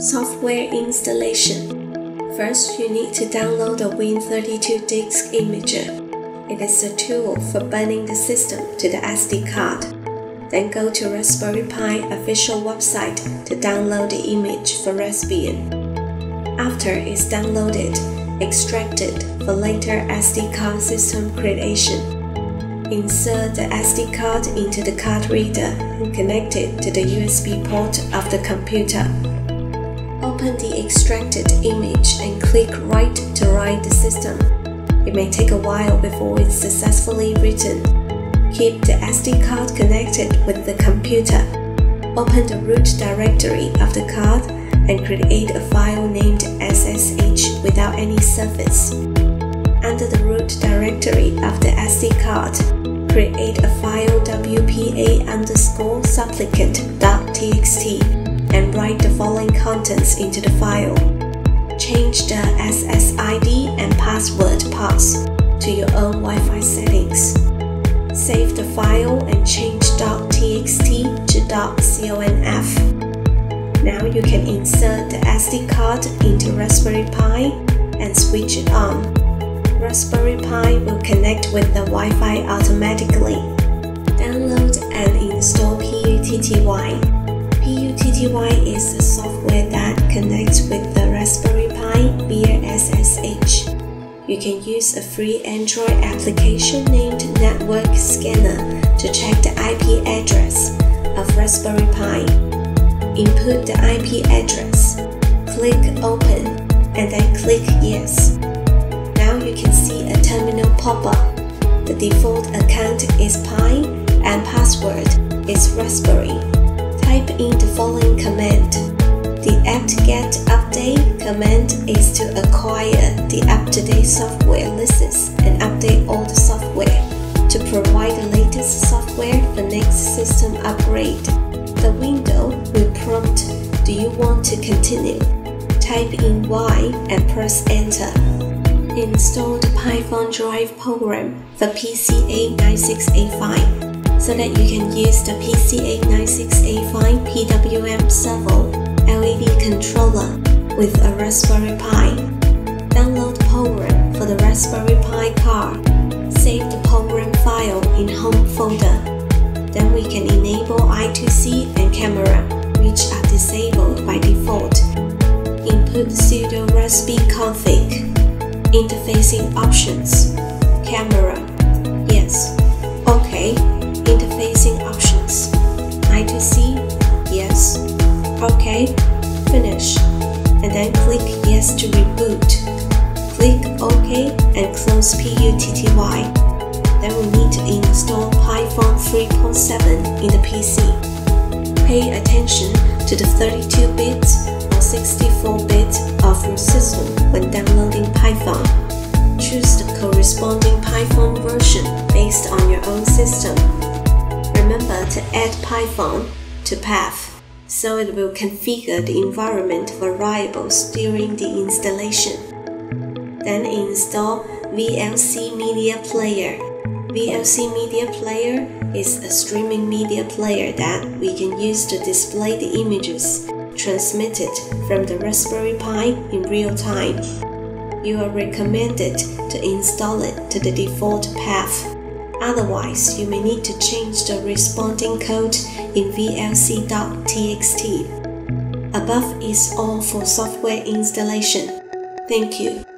Software installation. First, you need to download the Win32Disk Imager. It is a tool for burning the system to the SD card. Then go to Raspberry Pi official website to download the image for Raspbian. After it's downloaded, extract it for later SD card system creation. Insert the SD card into the card reader and connect it to the USB port of the computer. Open the extracted image and click Write to write the system. It may take a while before it's successfully written. Keep the SD card connected with the computer. Open the root directory of the card and create a file named SSH without any suffix. Under the root directory of the SD card, create a file wpa_supplicant.txt and write the following contents into the file. Change the SSID and password pass to your own Wi-Fi settings. Save the file and change .txt to .conf. Now you can insert the SD card into Raspberry Pi and switch it on. Raspberry Pi will connect with the Wi-Fi automatically. Download and install PuTTY. PuTTY is a software that connects with the Raspberry Pi via SSH. You can use a free Android application named Network Scanner to check the IP address of Raspberry Pi. Input the IP address, click Open, and then click Yes. Now you can see a terminal pop-up. The default account is Pi and password is Raspberry. Type in the following command. The apt-get update command is to acquire the up-to-date software lists and update all the software to provide the latest software for next system upgrade. The window will prompt, "Do you want to continue?" Type in Y and press Enter. Install the Python drive program for PC89685. So that you can use the PC89685 PWM servo LED controller with a Raspberry Pi. Download the program for the Raspberry Pi card. Save the program file in Home folder. Then we can enable I2C and camera, which are disabled by default. Input sudo raspi config. Interfacing options. Camera. Yes. OK. Interfacing options. I2C, yes. OK, finish. And then click Yes to reboot. Click OK and close PuTTY. Then we need to install Python 3.7 in the PC. Pay attention to the 32-bit or 64-bit of your system when downloading Python. Choose the corresponding Python version based on your own system. Remember to add Python to path, so it will configure the environment variables during the installation. Then install VLC Media Player. VLC Media Player is a streaming media player that we can use to display the images transmitted from the Raspberry Pi in real time. You are recommended to install it to the default path. Otherwise, you may need to change the responding code in vlc.txt. Above is all for software installation. Thank you.